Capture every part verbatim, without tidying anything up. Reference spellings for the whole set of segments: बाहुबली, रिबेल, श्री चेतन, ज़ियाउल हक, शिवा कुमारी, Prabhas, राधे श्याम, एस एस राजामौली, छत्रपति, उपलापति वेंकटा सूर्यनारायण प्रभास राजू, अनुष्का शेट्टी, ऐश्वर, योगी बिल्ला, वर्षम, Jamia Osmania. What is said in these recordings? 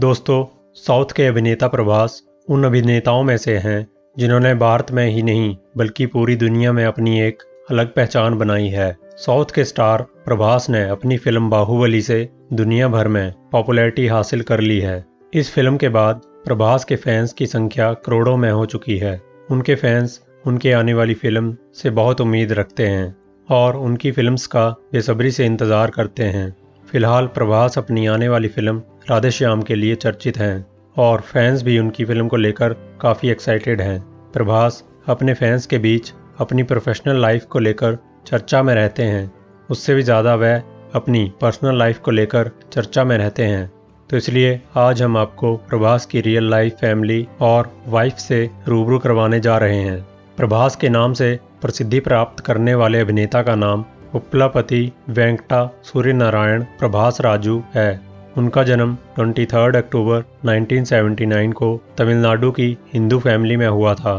दोस्तों, साउथ के अभिनेता प्रभास उन अभिनेताओं में से हैं जिन्होंने भारत में ही नहीं बल्कि पूरी दुनिया में अपनी एक अलग पहचान बनाई है। साउथ के स्टार प्रभास ने अपनी फिल्म बाहुबली से दुनिया भर में पॉपुलैरिटी हासिल कर ली है। इस फिल्म के बाद प्रभास के फैंस की संख्या करोड़ों में हो चुकी है। उनके फैंस उनके आने वाली फिल्म से बहुत उम्मीद रखते हैं और उनकी फिल्म्स का बेसब्री से इंतज़ार करते हैं। फिलहाल प्रभास अपनी आने वाली फिल्म राधे श्याम के लिए चर्चित हैं और फैंस भी उनकी फिल्म को लेकर काफ़ी एक्साइटेड हैं। प्रभास अपने फैंस के बीच अपनी प्रोफेशनल लाइफ को लेकर चर्चा में रहते हैं, उससे भी ज़्यादा वह अपनी पर्सनल लाइफ को लेकर चर्चा में रहते हैं। तो इसलिए आज हम आपको प्रभास की रियल लाइफ फैमिली और वाइफ से रूबरू करवाने जा रहे हैं। प्रभास के नाम से प्रसिद्धि प्राप्त करने वाले अभिनेता का नाम उपलापति वेंकटा सूर्यनारायण प्रभास राजू है। उनका जन्म तेईस अक्टूबर उन्नीस सौ उन्यासी को तमिलनाडु की हिंदू फैमिली में हुआ था।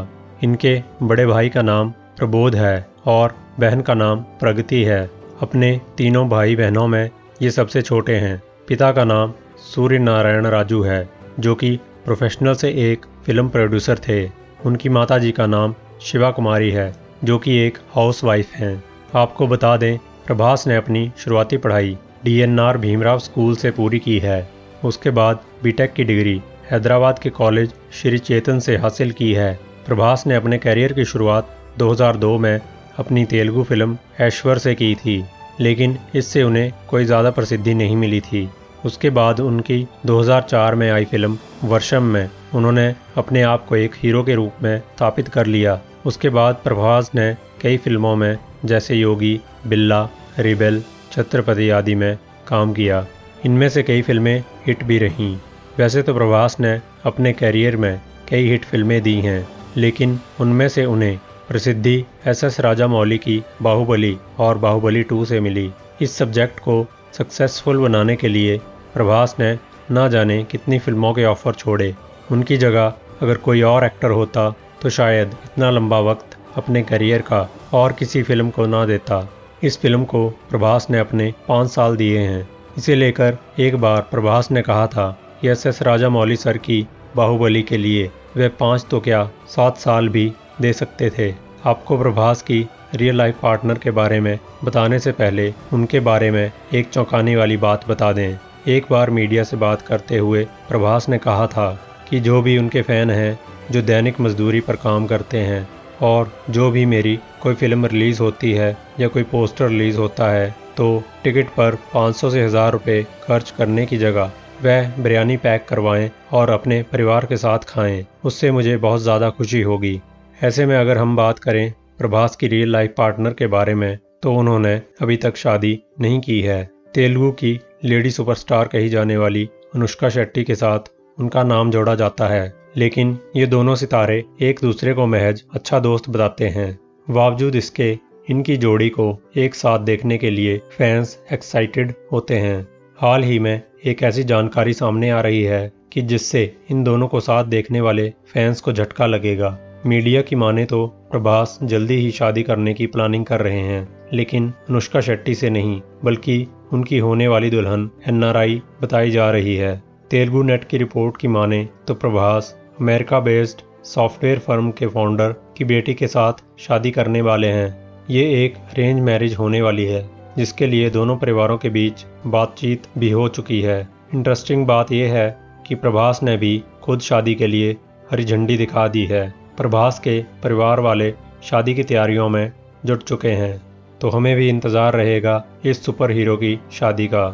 इनके बड़े भाई का नाम प्रबोध है और बहन का नाम प्रगति है। अपने तीनों भाई बहनों में ये सबसे छोटे हैं। पिता का नाम सूर्यनारायण राजू है जो कि प्रोफेशनल से एक फिल्म प्रोड्यूसर थे। उनकी माताजी का नाम शिवा कुमारी है जो कि एक हाउसवाइफ हैं। आपको बता दें, प्रभास ने अपनी शुरुआती पढ़ाई D N R Bhimrao school से पूरी की है। उसके बाद बीटेक की डिग्री हैदराबाद के कॉलेज श्री चेतन से हासिल की है। प्रभास ने अपने कैरियर की शुरुआत दो हज़ार दो में अपनी तेलुगु फिल्म ऐश्वर से की थी, लेकिन इससे उन्हें कोई ज़्यादा प्रसिद्धि नहीं मिली थी। उसके बाद उनकी दो हज़ार चार में आई फिल्म वर्षम में उन्होंने अपने आप को एक हीरो के रूप में स्थापित कर लिया। उसके बाद प्रभास ने कई फिल्मों में जैसे योगी, बिल्ला, रिबेल, छत्रपति आदि में काम किया। इनमें से कई फिल्में हिट भी रहीं। वैसे तो प्रभास ने अपने कैरियर में कई हिट फिल्में दी हैं, लेकिन उनमें से उन्हें प्रसिद्धि एस एस राजामौली की बाहुबली और बाहुबली टू से मिली। इस सब्जेक्ट को सक्सेसफुल बनाने के लिए प्रभास ने ना जाने कितनी फिल्मों के ऑफर छोड़े। उनकी जगह अगर कोई और एक्टर होता तो शायद इतना लंबा वक्त अपने करियर का और किसी फिल्म को ना देता। इस फिल्म को प्रभास ने अपने पाँच साल दिए हैं। इसे लेकर एक बार प्रभास ने कहा था कि एस एस राजामौली सर की बाहुबली के लिए वे पाँच तो क्या सात साल भी दे सकते थे। आपको प्रभास की रियल लाइफ पार्टनर के बारे में बताने से पहले उनके बारे में एक चौंकाने वाली बात बता दें। एक बार मीडिया से बात करते हुए प्रभास ने कहा था कि जो भी उनके फ़ैन हैं जो दैनिक मजदूरी पर काम करते हैं और जो भी मेरी कोई फिल्म रिलीज़ होती है या कोई पोस्टर रिलीज़ होता है तो टिकट पर पाँच सौ से हज़ार रुपये खर्च करने की जगह वह बिरयानी पैक करवाएं और अपने परिवार के साथ खाएं, उससे मुझे बहुत ज़्यादा खुशी होगी। ऐसे में अगर हम बात करें प्रभास की रियल लाइफ पार्टनर के बारे में तो उन्होंने अभी तक शादी नहीं की है। तेलुगु की लेडी सुपरस्टार कही जाने वाली अनुष्का शेट्टी के साथ उनका नाम जोड़ा जाता है, लेकिन ये दोनों सितारे एक दूसरे को महज अच्छा दोस्त बताते हैं। बावजूद इसके इनकी जोड़ी को एक साथ देखने के लिए फैंस एक्साइटेड होते हैं। हाल ही में एक ऐसी जानकारी सामने आ रही है कि जिससे इन दोनों को साथ देखने वाले फैंस को झटका लगेगा। मीडिया की माने तो प्रभास जल्दी ही शादी करने की प्लानिंग कर रहे हैं, लेकिन अनुष्का शेट्टी से नहीं बल्कि उनकी होने वाली दुल्हन एन आर आई बताई जा रही है। तेलुगु नेट की रिपोर्ट की माने तो Prabhas America based software firm के फाउंडर की बेटी के साथ शादी करने वाले हैं। ये एक अरेंज मैरिज होने वाली है जिसके लिए दोनों परिवारों के बीच बातचीत भी हो चुकी है। इंटरेस्टिंग बात यह है कि प्रभास ने भी खुद शादी के लिए हरी झंडी दिखा दी है। प्रभास के परिवार वाले शादी की तैयारियों में जुट चुके हैं, तो हमें भी इंतज़ार रहेगा इस सुपर हीरो की शादी का।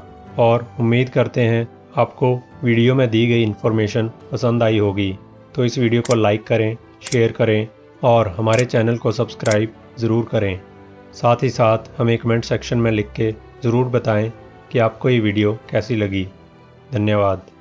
और उम्मीद करते हैं आपको वीडियो में दी गई इन्फॉर्मेशन पसंद आई होगी। तो इस वीडियो को लाइक करें, शेयर करें और हमारे चैनल को सब्सक्राइब ज़रूर करें। साथ ही साथ हमें कमेंट सेक्शन में लिख के ज़रूर बताएं कि आपको ये वीडियो कैसी लगी। धन्यवाद।